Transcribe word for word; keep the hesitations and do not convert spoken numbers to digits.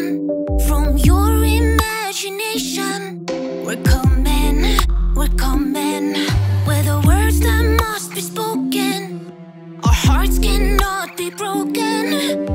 vision from your imagination. We're coming, we're coming, with the words that must be spoken. Our hearts cannot be broken.